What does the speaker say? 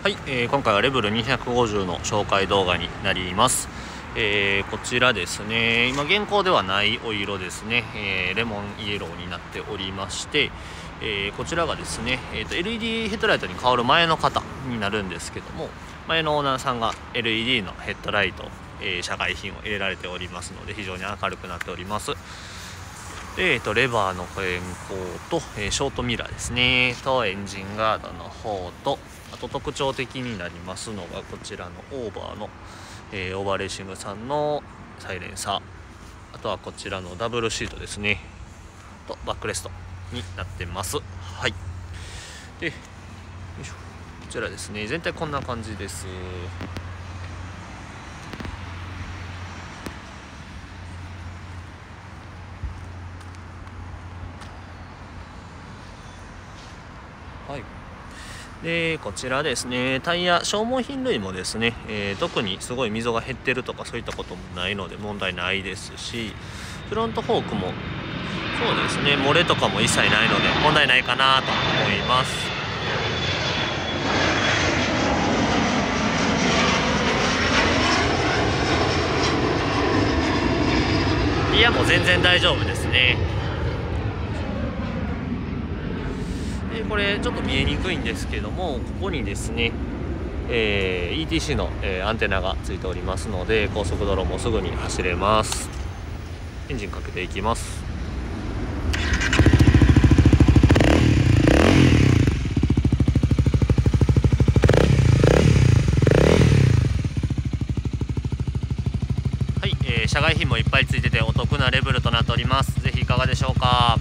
はい、今回はレブル250の紹介動画になります。こちらですね、今現行ではないお色ですね、レモンイエローになっておりまして、こちらがですね、LED ヘッドライトに変わる前の方になるんですけども、前のオーナーさんが LED のヘッドライト、社外品を入れられておりますので非常に明るくなっております。レバーの変更と、ショートミラーですねとエンジンガードの方と、あと特徴的になりますのがこちらのオーバーの、オーバーレーシングさんのサイレンサー、あとはこちらのダブルシートですねとバックレストになってます。はい、でよいしょ、こちらですね全体こんな感じです。はい、でこちらですねタイヤ消耗品類もですね、特にすごい溝が減ってるとかそういったこともないので問題ないですし、フロントフォークもそうですね漏れとかも一切ないので問題ないかなと思います。いやもう全然大丈夫ですね。これちょっと見えにくいんですけども、ここにですね、ETC の、アンテナがついておりますので高速道路もすぐに走れます。エンジンかけていきます。はい、社外品もいっぱいついててお得なレベルとなっております。ぜひいかがでしょうか。